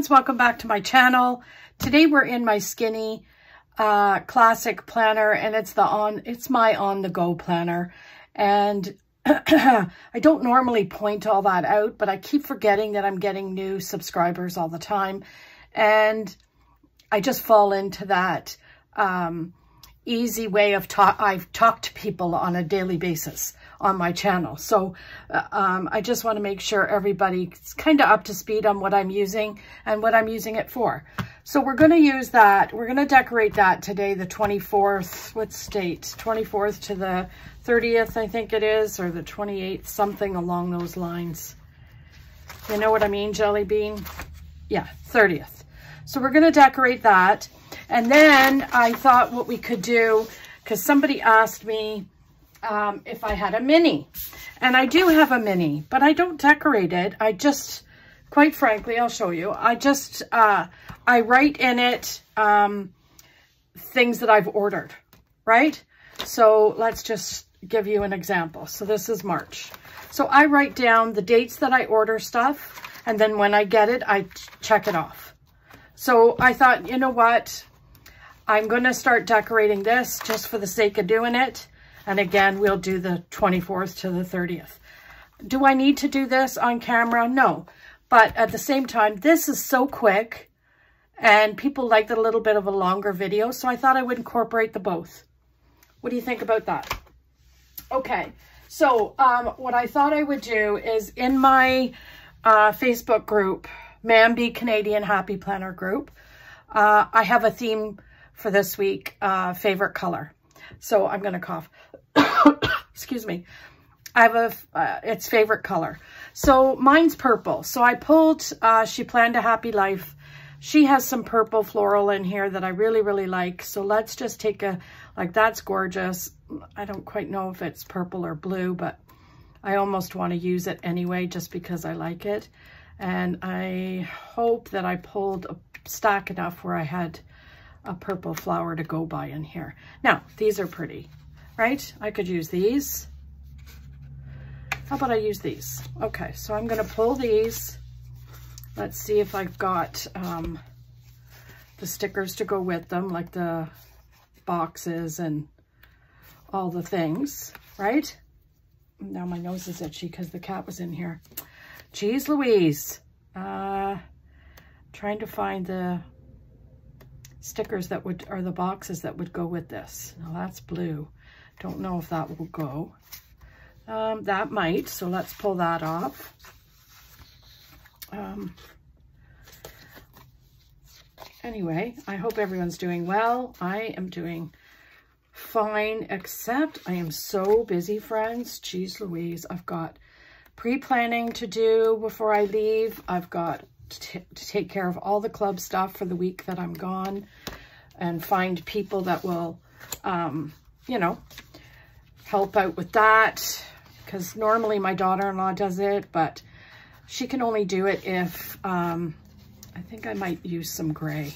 friends, welcome back to my channel. Today we're in my skinny classic planner, and it's my on the go planner. And I don't normally point all that out, but I keep forgetting that I'm getting new subscribers all the time, and I just fall into that easy way of talk to people on a daily basis on my channel. So I just want to make sure everybody's kind of up to speed on what I'm using and what I'm using it for. So we're going to use that. We're going to decorate that today, the 24th, what's date? 24th to the 30th, I think it is, or the 28th, something along those lines. You know what I mean, Jelly Bean? Yeah, 30th. So we're going to decorate that. And then I thought what we could do, because somebody asked me if I had a mini, and I do have a mini, but I don't decorate it. I just, quite frankly, I'll show you. I just, I write in it things that I've ordered, right? So let's just give you an example. So this is March. So I write down the dates that I order stuff, and then when I get it, I check it off. So I thought, you know what? I'm going to start decorating this just for the sake of doing it. And again, we'll do the 24th to the 30th. Do I need to do this on camera? No. But at the same time, this is so quick and people liked a little bit of a longer video. So I thought I would incorporate the both. What do you think about that? Okay. So what I thought I would do is in my Facebook group, Mambi Canadian Happy Planner group, I have a theme for this week, favorite color. So I'm going to cough. Excuse me. I have a, it's favorite color. So mine's purple. So I pulled, She Planned a Happy Life. She has some purple floral in here that I really, really like. So let's just take a, like, that's gorgeous. I don't quite know if it's purple or blue, but I almost want to use it anyway, just because I like it. And I hope that I pulled a stack enough where I had a purple flower to go by in here. Now, these are pretty, right? I could use these. How about I use these? Okay, so I'm going to pull these. Let's see if I've got the stickers to go with them, like the boxes and all the things, right? Now my nose is itchy because the cat was in here. Jeez Louise. Trying to find the stickers that would, or the boxes that would go with this. Now that's blue. Don't know if that will go. That might, so let's pull that off. Anyway, I hope everyone's doing well. I am doing fine, except I am so busy, friends. Jeez Louise, I've got pre-planning to do before I leave. I've got to take care of all the club stuff for the week that I'm gone and find people that will, you know, help out with that. Because normally my daughter-in-law does it, but she can only do it if, I think I might use some gray.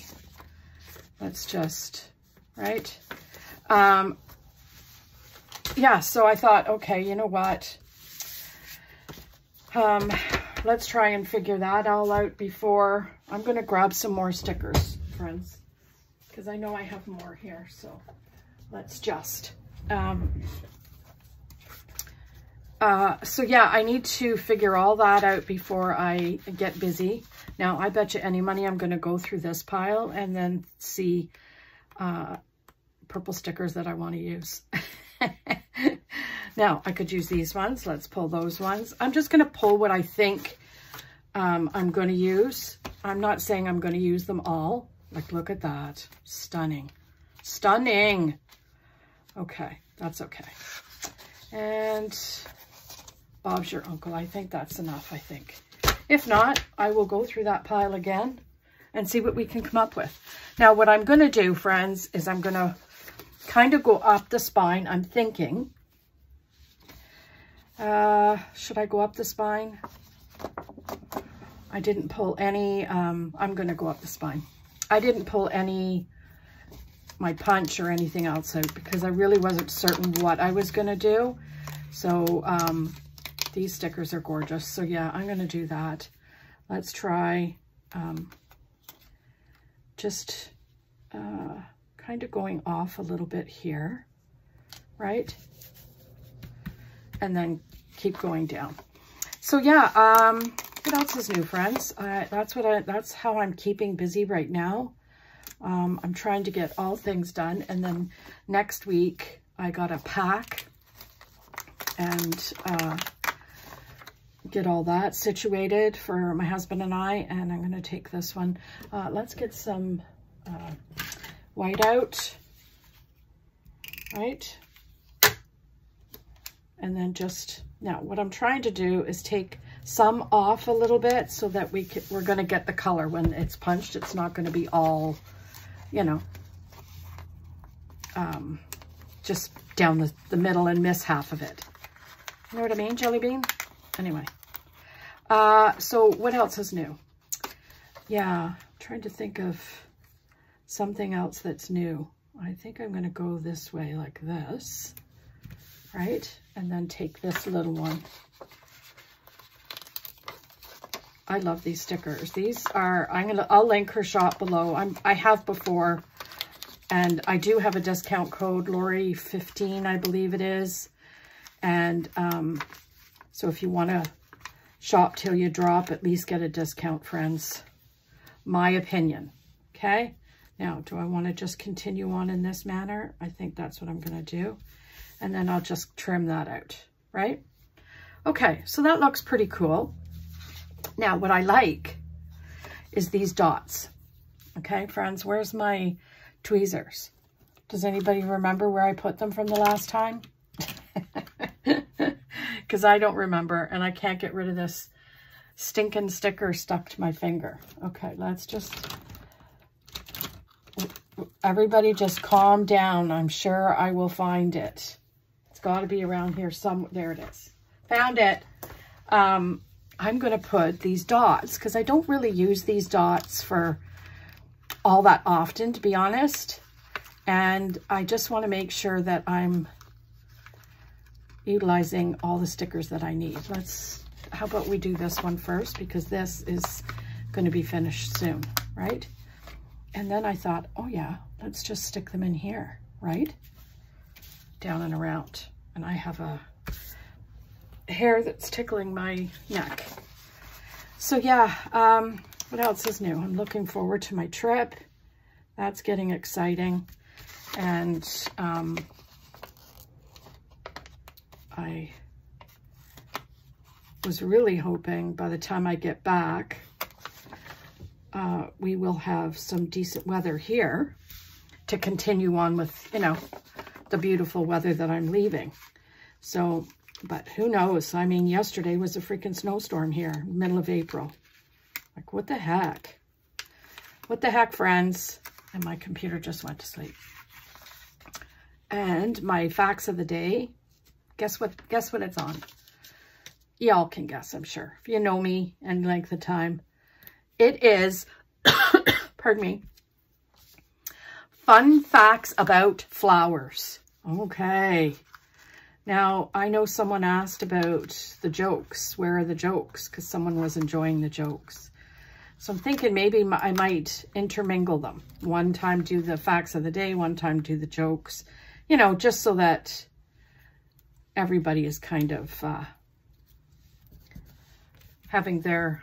Let's just, right? Yeah, so I thought, okay, you know what? Let's try and figure that all out before. I'm going to grab some more stickers, friends, because I know I have more here. So let's just, so yeah, I need to figure all that out before I get busy. Now, I bet you any money I'm going to go through this pile and then see, purple stickers that I want to use. Now, I could use these ones. Let's pull those ones. I'm just going to pull what I think I'm going to use. I'm not saying I'm going to use them all. Like, look at that. Stunning. Stunning. Okay, that's okay. And Bob's your uncle. I think that's enough, I think. If not, I will go through that pile again and see what we can come up with. Now, what I'm going to do, friends, is I'm going to kind of go up the spine, I'm thinking. Should I go up the spine? I didn't pull any, I'm going to go up the spine. I didn't pull any, my punch or anything else out because I really wasn't certain what I was going to do. So, these stickers are gorgeous. So yeah, I'm going to do that. Let's try, just kind of going off a little bit here, right? And then keep going down. So yeah, what else is new, friends? That's how I'm keeping busy right now. I'm trying to get all things done, and then next week I gotta pack and get all that situated for my husband and I. And I'm gonna take this one. Let's get some white out, right? And then just now, what I'm trying to do is take some off a little bit so that we're going to get the color when it's punched. It's not going to be all, you know, just down the middle and miss half of it. You know what I mean, Jelly Bean? Anyway, so what else is new? Yeah, I'm trying to think of something else that's new. I think I'm going to go this way like this, right? And then take this little one. I love these stickers. These are, I'll link her shop below. I have before, and I do have a discount code, Lori15, I believe it is. And so if you want to shop till you drop, at least get a discount, friends. My opinion, okay? Now, do I want to just continue on in this manner? I think that's what I'm going to do. And then I'll just trim that out, right? Okay, so that looks pretty cool. Now, what I like is these dots. Okay, friends, where's my tweezers? Does anybody remember where I put them from the last time? Because I don't remember, and I can't get rid of this stinking sticker stuck to my finger. Okay, let's just... Everybody just calm down. I'm sure I will find it. It's got to be around here somewhere. There it is. Found it. I'm going to put these dots because I don't really use these dots for all that often, to be honest. And I just want to make sure that I'm utilizing all the stickers that I need. Let's, how about we do this one first, because this is going to be finished soon, right? And then I thought, oh yeah, let's just stick them in here, right? Down and around. And I have a hair that's tickling my neck. So yeah, what else is new? I'm looking forward to my trip. That's getting exciting. And I was really hoping by the time I get back, we will have some decent weather here to continue on with, you know, the beautiful weather that I'm leaving. So, but who knows? I mean, yesterday was a freaking snowstorm here, middle of April. Like, what the heck? What the heck, friends? And my computer just went to sleep. And my facts of the day, guess what it's on? Y'all can guess, I'm sure. If you know me and length of time. It is, pardon me, fun facts about flowers. Okay. Now, I know someone asked about the jokes. Where are the jokes? Because someone was enjoying the jokes. So I'm thinking maybe I might intermingle them. One time do the facts of the day, one time do the jokes. You know, just so that everybody is kind of having their...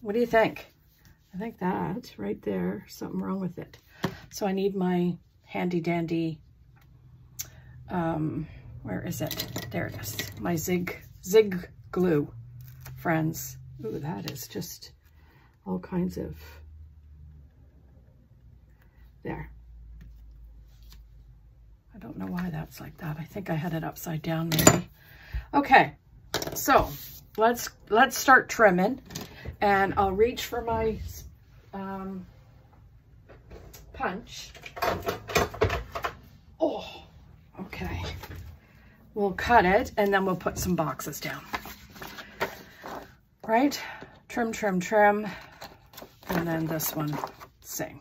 What do you think? I think that right there, something wrong with it. So I need my handy dandy, where is it? There it is. My zig glue, friends. Ooh, that is just all kinds of, there. I don't know why that's like that. I think I had it upside down maybe. Okay, so let's start trimming. And I'll reach for my punch. Oh, okay. We'll cut it, and then we'll put some boxes down. Right? Trim, trim, trim. And then this one, same.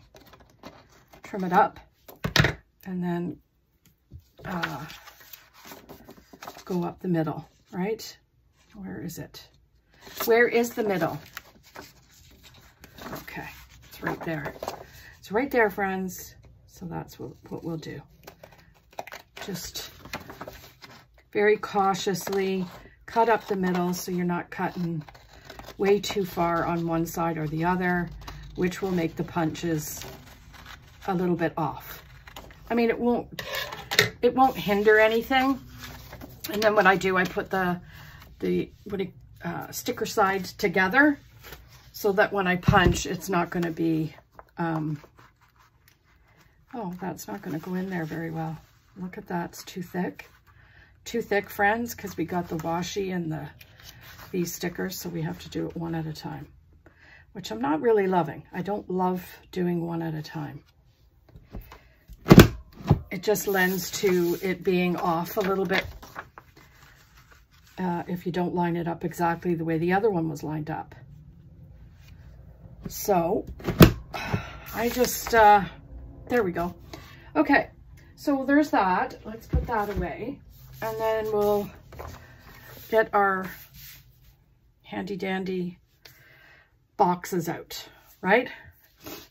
Trim it up, and then go up the middle, right? Where is it? Where is the middle? Okay, it's right there. It's right there, friends. So that's what we'll do. Just very cautiously cut up the middle so you're not cutting way too far on one side or the other, which will make the punches a little bit off. I mean, it won't hinder anything. And then what I do, I put the sticker sides together so that when I punch, it's not going to be, oh, that's not going to go in there very well. Look at that, it's too thick, friends, because we got the washi and these stickers, so we have to do it one at a time, which I'm not really loving. I don't love doing one at a time. It just lends to it being off a little bit if you don't line it up exactly the way the other one was lined up. So I just, there we go. Okay, so there's that. Let's put that away. And then we'll get our handy dandy boxes out, right?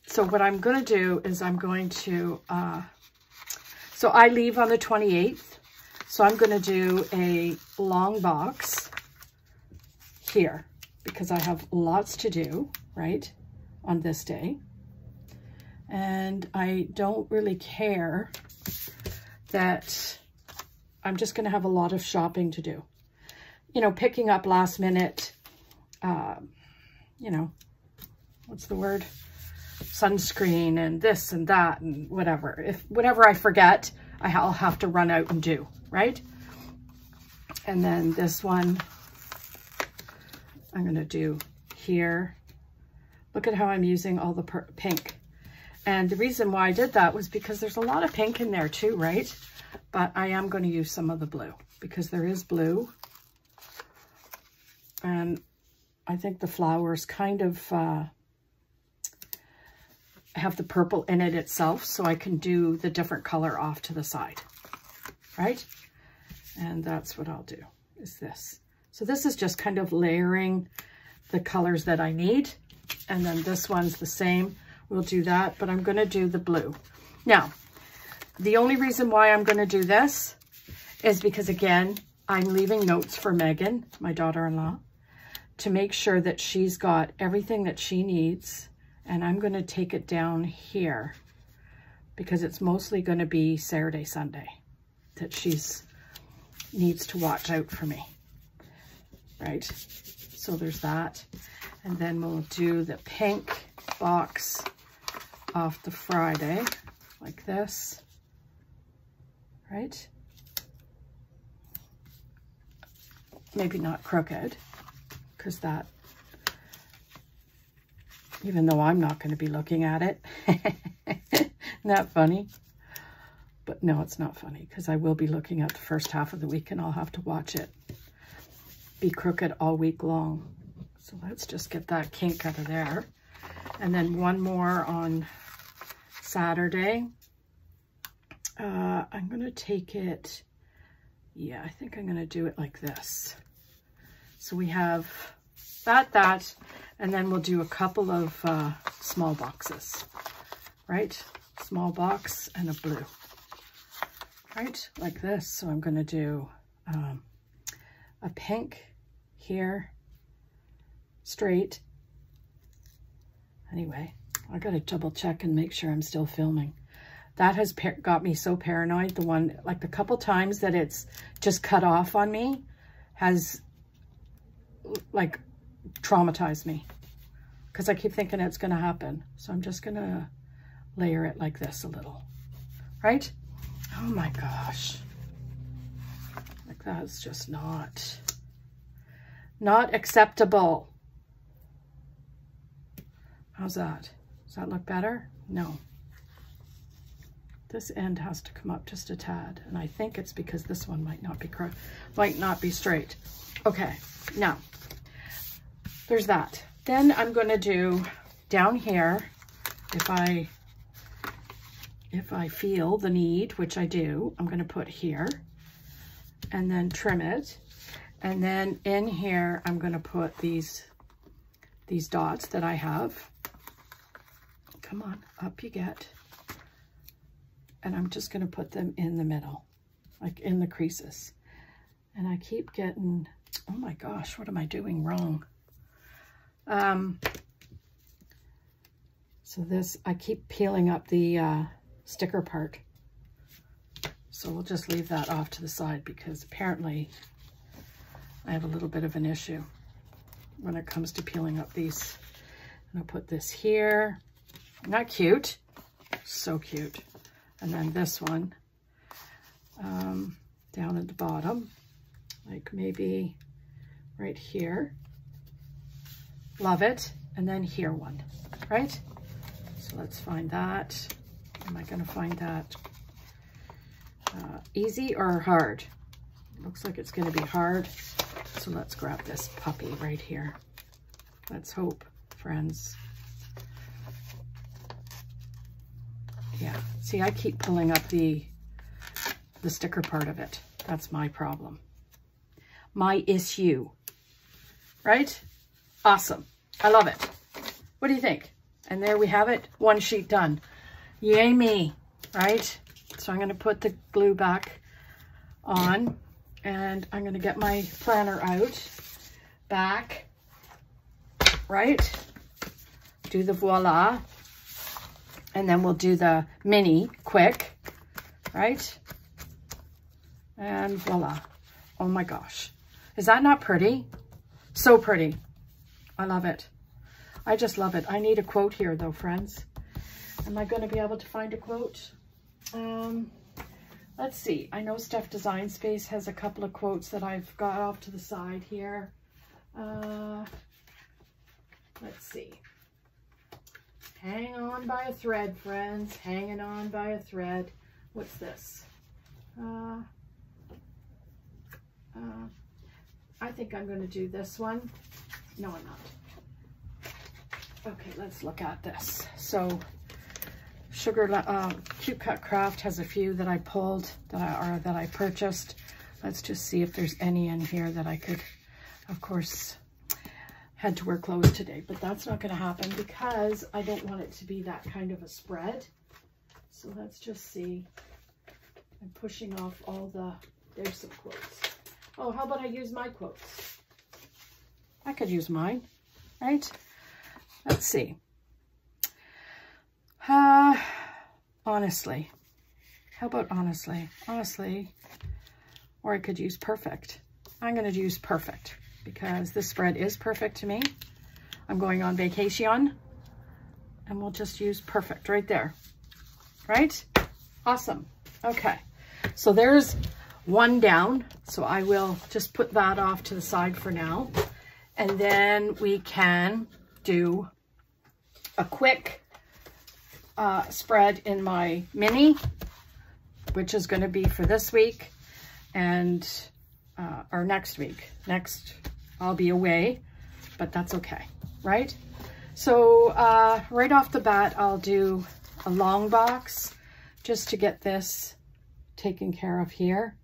So what I'm going to do is I'm going to, so I leave on the 28th. So I'm going to do a long box here because I have lots to do, right, on this day. And I don't really care that I'm just going to have a lot of shopping to do. You know, picking up last minute, you know, what's the word? Sunscreen and this and that and whatever. If whatever I forget, I'll have to run out and do, right? And then this one, I'm going to do here. Look at how I'm using all the pink. And the reason why I did that was because there's a lot of pink in there too, right? But I am going to use some of the blue because there is blue. And I think the flowers kind of have the purple in it itself, so I can do the different color off to the side, right? And that's what I'll do, is this. So this is just kind of layering the colors that I need. And then this one's the same. We'll do that, but I'm going to do the blue. Now, the only reason why I'm going to do this is because, again, I'm leaving notes for Megan, my daughter-in-law, to make sure that she's got everything that she needs. And I'm going to take it down here because it's mostly going to be Saturday, Sunday that she's needs to watch out for me, right? So there's that. And then we'll do the pink box off the Friday like this, right? Maybe not crooked because that, even though I'm not going to be looking at it. Isn't that funny? But no, it's not funny because I will be looking at the first half of the week and I'll have to watch it be crooked all week long. So let's just get that kink out of there. And then one more on Saturday. I'm going to take it, yeah, I think I'm going to do it like this. So we have that, and then we'll do a couple of small boxes, right? Small box and a blue, right? Like this. So I'm going to do a pink here, straight. Anyway, I got to double check and make sure I'm still filming. That has got me so paranoid. The one, like the couple times that it's just cut off on me has like traumatized me because I keep thinking it's going to happen. So I'm just going to layer it like this a little, right? Oh my gosh. Like that's just not acceptable. How's that? Does that look better? No. This end has to come up just a tad. And I think it's because this one might not be straight. Okay, now there's that. Then I'm going to do down here, if I feel the need, which I do, I'm going to put here and then trim it. And then in here, I'm going to put these dots that I have. Come on, up you get. And I'm just going to put them in the middle, like in the creases. And I keep getting, oh my gosh, what am I doing wrong? So this, I keep peeling up the sticker part. So we'll just leave that off to the side because apparently I have a little bit of an issue when it comes to peeling up these. And I'll put this here. Isn't that cute? So cute. And then this one down at the bottom, like maybe right here. Love it. And then here one, right? So let's find that. Am I going to find that easy or hard? Looks like it's going to be hard. So let's grab this puppy right here. Let's hope, friends. Yeah, see, I keep pulling up the sticker part of it. That's my problem. My issue, right? Awesome. I love it. What do you think? And there we have it. One sheet done. Yay me, right? So I'm going to put the glue back on and I'm going to get my planner out back, right? Do the voila. And then we'll do the mini quick, right? And voila. Oh my gosh. Is that not pretty? So pretty. I love it. I just love it. I need a quote here though, friends. Am I going to be able to find a quote? Let's see. I know Steph Design Space has a couple of quotes that I've got off to the side here. Let's see. Hang on by a thread, friends. Hanging on by a thread. What's this? I think I'm going to do this one. No, I'm not. Okay, let's look at this. So, Sugar Cute Cut Craft has a few that I pulled that I purchased. Let's just see if there's any in here that I could, of course. Had to wear clothes today, but that's not going to happen because I don't want it to be that kind of a spread. So let's just see. I'm pushing off all the, there's some quotes. Oh, how about I use my quotes? I could use mine, right? Let's see. Honestly. How about honestly? Honestly. Or I could use perfect. I'm going to use perfect. Because this spread is perfect to me. I'm going on vacation and we'll just use perfect right there, right? Awesome. Okay, so there's one down. So I will just put that off to the side for now. And then we can do a quick spread in my mini, which is going to be for this week and or next week, next I'll be away, but that's okay, right? So right off the bat, I'll do a long box just to get this taken care of here.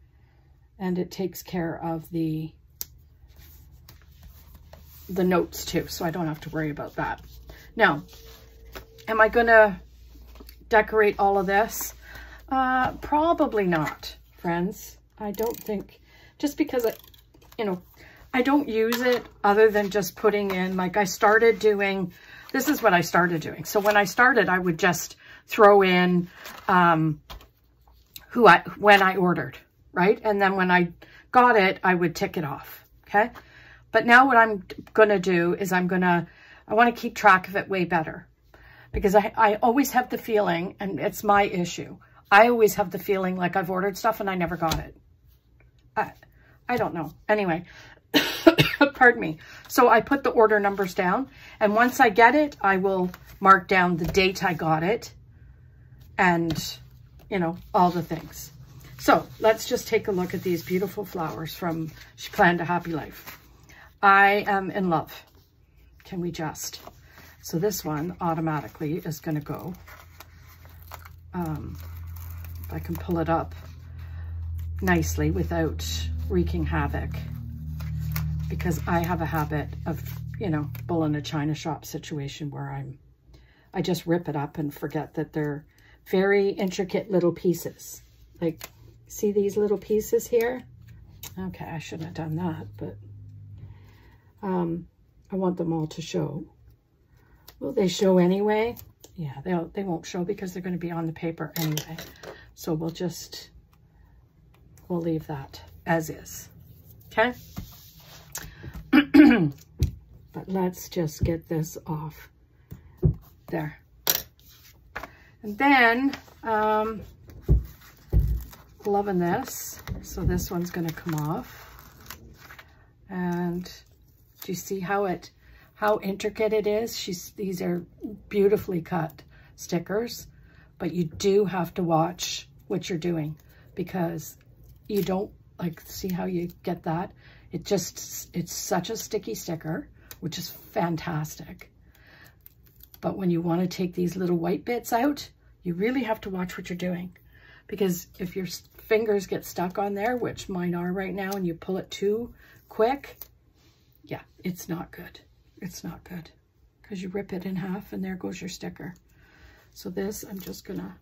And it takes care of the notes too, so I don't have to worry about that. Now, am I gonna decorate all of this? Probably not, friends. I don't think, just because, I don't use it other than just putting in, like I started doing, this is what I started doing. So when I started, I would just throw in when I ordered, right? And then when I got it, I would tick it off, okay? But now what I'm gonna do is I wanna keep track of it way better because I always have the feeling, and it's my issue, I always have the feeling like I've ordered stuff and I never got it. I don't know. Anyway, pardon me. So I put the order numbers down and once I get it, I will mark down the date I got it and, all the things. So let's just take a look at these beautiful flowers from She Planned a Happy Life. I am in love. Can we just? So this one automatically is going to go. If I can pull it up nicely without wreaking havoc, because I have a habit of, bull in a china shop situation where I'm I just rip it up and forget that they're very intricate little pieces. Like, see these little pieces here? Okay, I shouldn't have done that, but I want them all to show. Will they show anyway? Yeah, they won't show because they're going to be on the paper anyway. So we'll leave that as is. Okay? But let's just get this off there. And then, loving this. So this one's going to come off. And do you see how intricate it is? These are beautifully cut stickers, but you do have to watch what you're doing, because you don't, like, see how you get that? It's such a sticky sticker, which is fantastic. But when you want to take these little white bits out, you really have to watch what you're doing, because if your fingers get stuck on there, which mine are right now, and you pull it too quick, yeah, it's not good. It's not good, because you rip it in half and there goes your sticker. So this I'm just gonna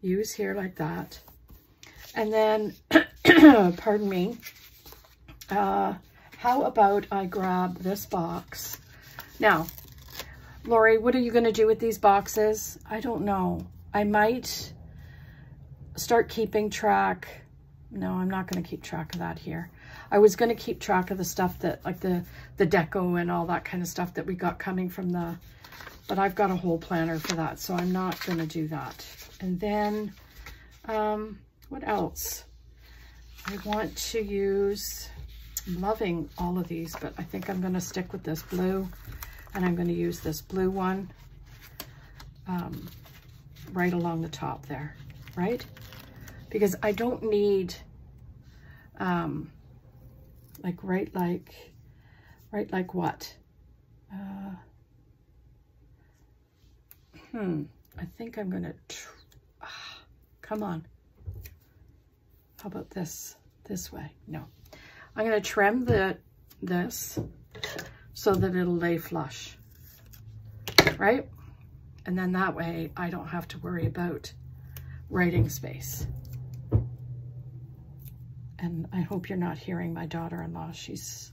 use here like that. And then, pardon me, how about I grab this box? Now, Lori, what are you going to do with these boxes? I don't know. I might start keeping track. No, I'm not going to keep track of that here. I was going to keep track of the stuff that, like the deco and all that kind of stuff that we got coming from the, but I've got a whole planner for that, so I'm not going to do that. And then, what else? I want to use, I'm loving all of these, but I think I'm going to stick with this blue, and I'm going to use this blue one right along the top there, right? Because I don't need, like what? I think I'm going to, come on. How about this way? No, I'm going to trim this so that it'll lay flush, right? And then that way I don't have to worry about writing space. And I hope you're not hearing my daughter-in-law. She's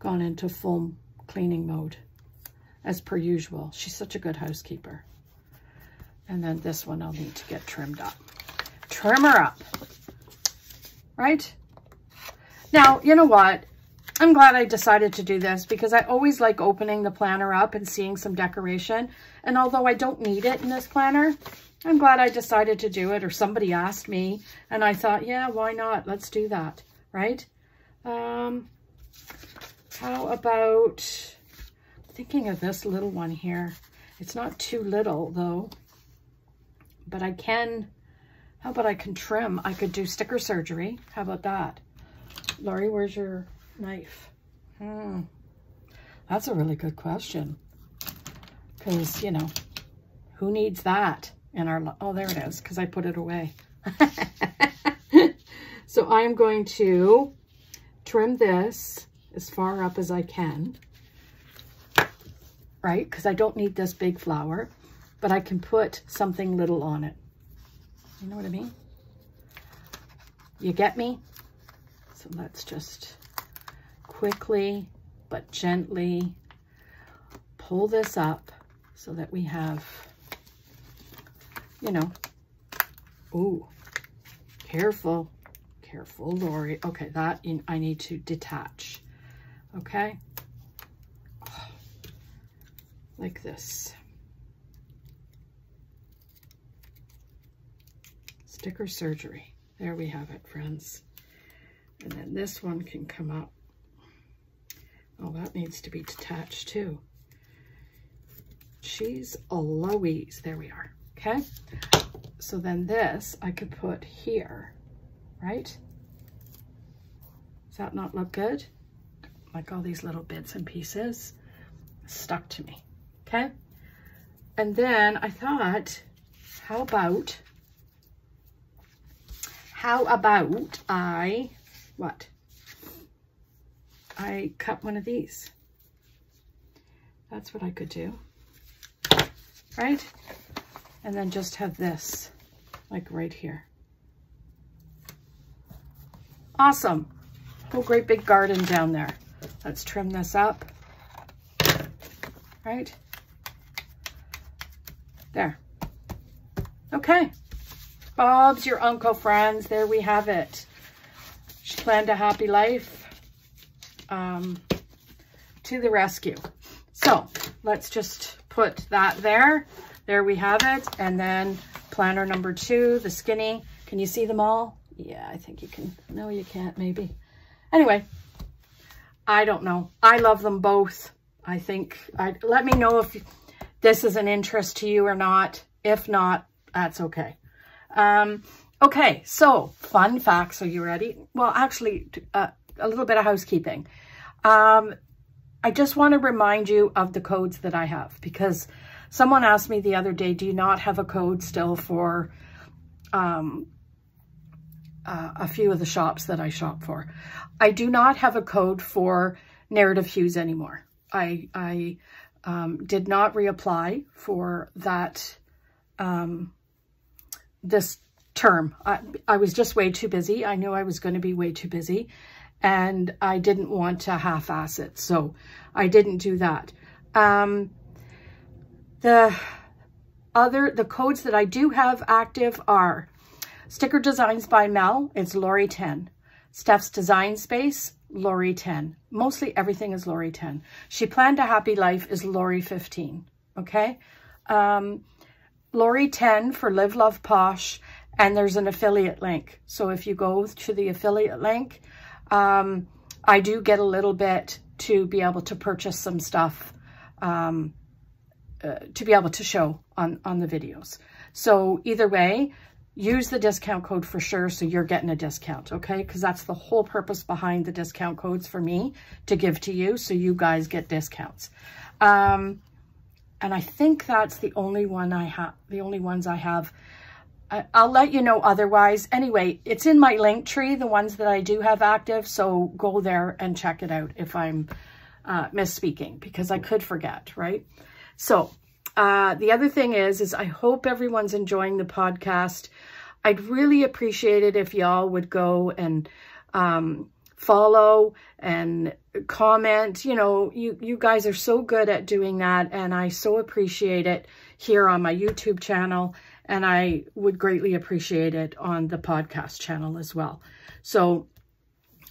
gone into full cleaning mode as per usual. She's such a good housekeeper. And then this one I'll need to get trimmed up. Trim her up. Right? Now, you know what? I'm glad I decided to do this, because I always like opening the planner up and seeing some decoration. And although I don't need it in this planner, I'm glad I decided to do it, or somebody asked me and I thought, yeah, why not? Let's do that, right? How about thinking of this little one here? It's not too little though, but I can... How about I can trim? I could do sticker surgery. How about that? Lori, where's your knife? That's a really good question. Because, you know, who needs that in our... Oh, there it is, because I put it away. So I'm going to trim this as far up as I can. Right? Because I don't need this big flower, but I can put something little on it. You know what I mean? You get me? So let's just quickly but gently pull this up so that we have, you know, ooh, careful, careful, Lori. Okay, that I need to detach, okay? Oh, like this. Sticker surgery. There we have it, friends. And then this one can come up. Oh, that needs to be detached too. She's a Louise. There we are. Okay. So then this I could put here, right? Does that not look good? Like all these little bits and pieces stuck to me. Okay. And then I thought, how about I, what? I cut one of these. That's what I could do. right? And then just have this like right here. Awesome. Oh, great big garden down there. Let's trim this up, right? There. Okay. Bob's your uncle, friends. There we have it. She planned a happy life. To the rescue. So let's just put that there. There we have it. And then planner number two, the skinny. Can you see them all? Yeah, I think you can. No, you can't, maybe. Anyway, I don't know. I love them both. I think, let me know if this is an interest to you or not. If not, that's okay. Okay, so fun facts. Are you ready? Well, actually, a little bit of housekeeping. I just want to remind you of the codes that I have, because someone asked me the other day, do you not have a code still for a few of the shops that I shop for? I do not have a code for Narrative Hues anymore. I did not reapply for that this term. I was just way too busy. I knew I was going to be way too busy. And I didn't want to half-ass it, so I didn't do that. The codes that I do have active are Sticker Designs by Mel, it's Lori 10. Steph's Design Space, Lori 10. Mostly everything is Lori 10. She Planned a Happy Life is Lori 15, okay? Lori 10 for Live Love Posh, and there's an affiliate link. So if you go to the affiliate link, I do get a little bit to be able to purchase some stuff, to be able to show on the videos. So either way, use the discount code for sure. So you're getting a discount. Okay. Cause that's the whole purpose behind the discount codes for me to give to you. So you guys get discounts. And I think that's the only one I have, the only ones I have. I'll let you know otherwise. Anyway, it's in my link tree, the ones that I do have active. So go there and check it out if I'm misspeaking, because I could forget, right? So the other thing is I hope everyone's enjoying the podcast. I'd really appreciate it if y'all would go and follow and comment. You know, you guys are so good at doing that. And I so appreciate it here on my YouTube channel. And I would greatly appreciate it on the podcast channel as well. So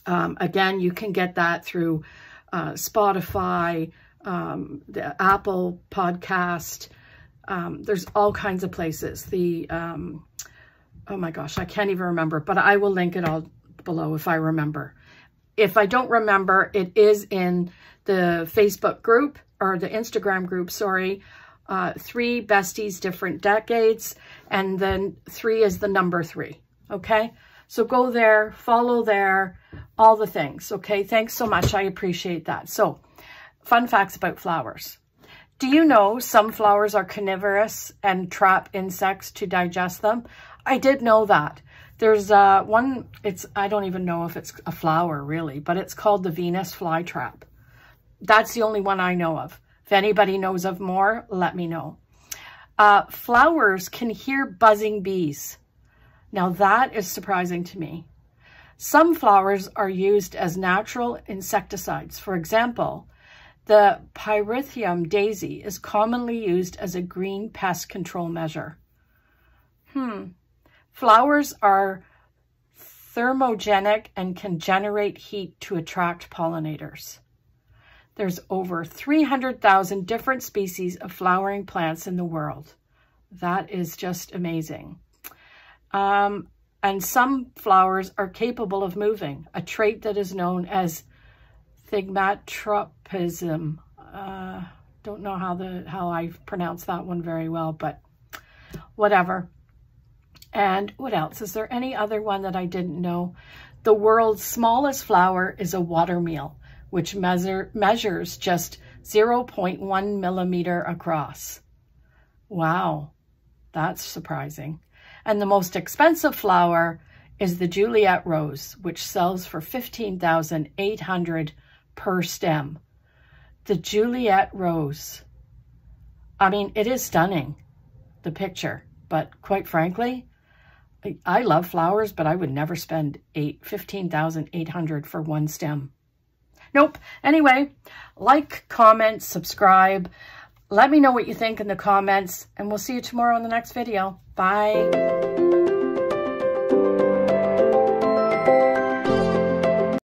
again, you can get that through Spotify, the Apple podcast. There's all kinds of places. Oh my gosh, I can't even remember, but I will link it all below if I remember. If I don't remember, it is in the Facebook group, or the Instagram group, sorry. Three Besties Different Decades, and then 3 is the number 3, okay? So go there, follow there, all the things, okay? Thanks so much, I appreciate that. So, fun facts about flowers. Do you know some flowers are carnivorous and trap insects to digest them? I did know that. There's one, I don't even know if it's a flower really, but it's called the Venus fly trap. That's the only one I know of. If anybody knows of more, let me know. Flowers can hear buzzing bees. Now that is surprising to me. Some flowers are used as natural insecticides. For example, the pyrethrum daisy is commonly used as a green pest control measure. Flowers are thermogenic and can generate heat to attract pollinators. There's over 300,000 different species of flowering plants in the world. That is just amazing. And some flowers are capable of moving, a trait that is known as thigmatropism. Don't know how I pronounce that one very well, but whatever. And what else? Is there any other one that I didn't know? The world's smallest flower is a watermeal, which measures just 0.1 millimeter across. Wow, that's surprising. And the most expensive flower is the Juliet rose, which sells for $15,800 per stem. The Juliet rose. I mean, it is stunning, the picture, but quite frankly, I love flowers, but I would never spend $15,800 for one stem. Nope. Anyway, like, comment, subscribe. Let me know what you think in the comments, and we'll see you tomorrow in the next video. Bye.